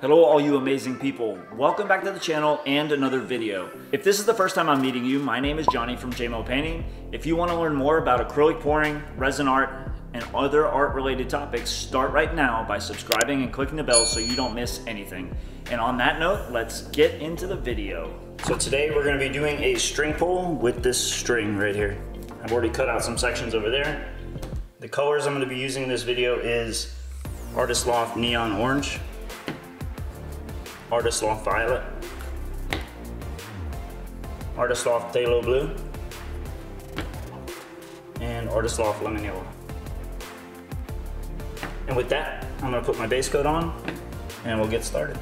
Hello all you amazing people. Welcome back to the channel and another video. If this is the first time I'm meeting you, my name is Johnny from JMO Painting. If you want to learn more about acrylic pouring, resin art, and other art related topics, start right now by subscribing and clicking the bell so you don't miss anything. And on that note, let's get into the video. So today we're going to be doing a string pull with this string right here. I've already cut out some sections over there. The colors I'm going to be using in this video is Artist Loft Neon Orange, Artist Loft Violet, Artist Loft Phthalo Blue, and Artist Loft Lemon Yellow. And with that, I'm going to put my base coat on and we'll get started.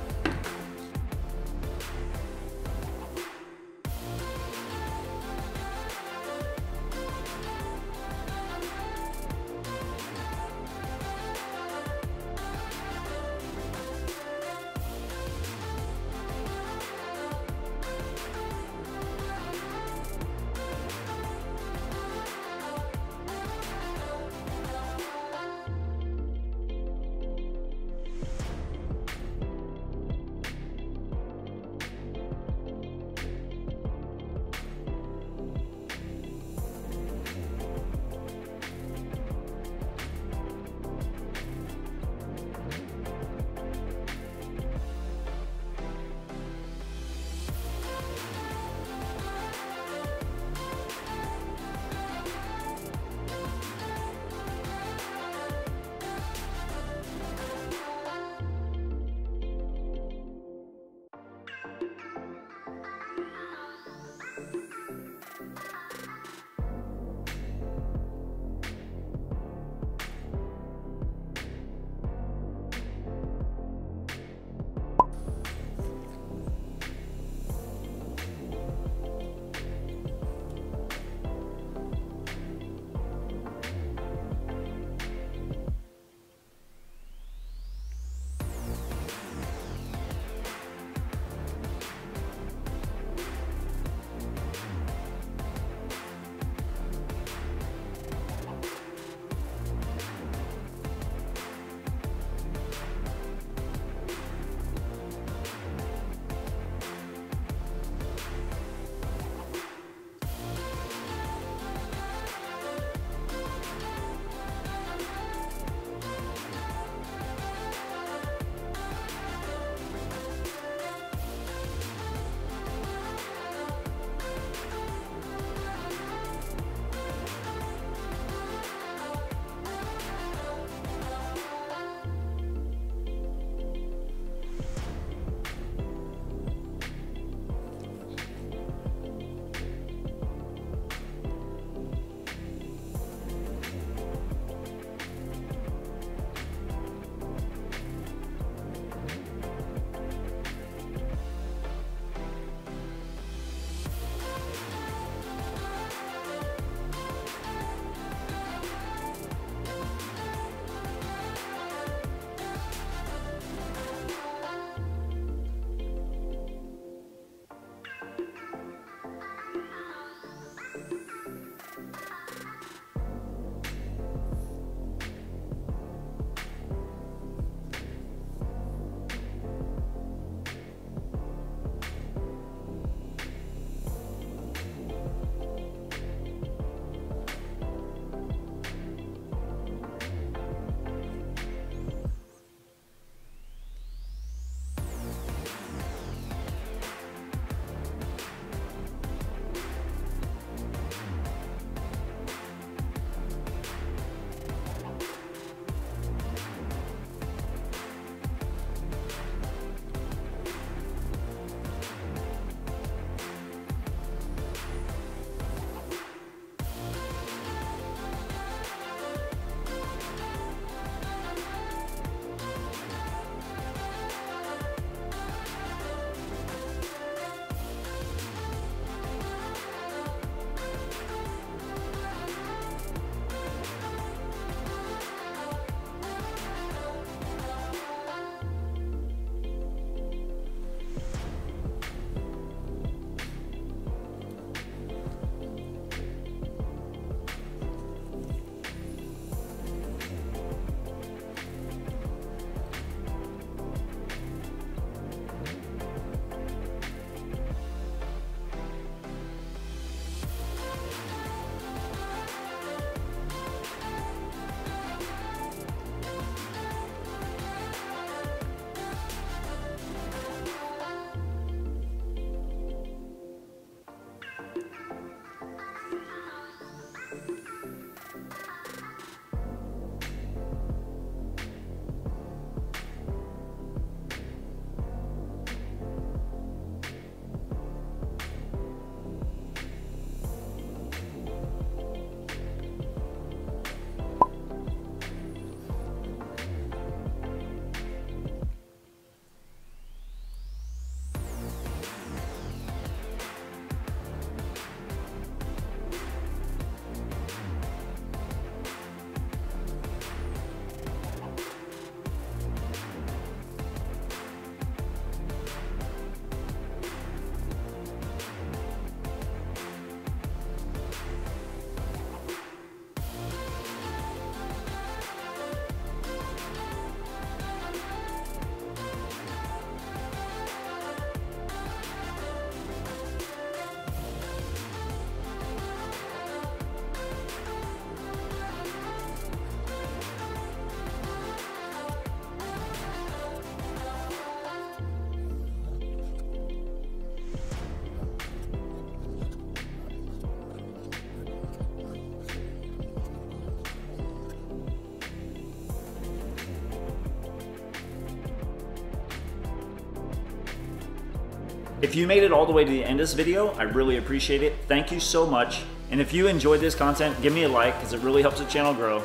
If you made it all the way to the end of this video, I really appreciate it. Thank you so much. And if you enjoyed this content, give me a like because it really helps the channel grow.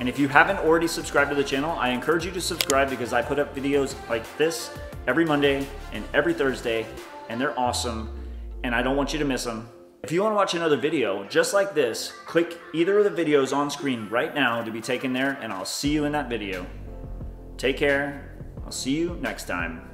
And if you haven't already subscribed to the channel, I encourage you to subscribe because I put up videos like this every Monday and every Thursday, and they're awesome, and I don't want you to miss them. If you want to watch another video just like this, click either of the videos on screen right now to be taken there, and I'll see you in that video. Take care. I'll see you next time.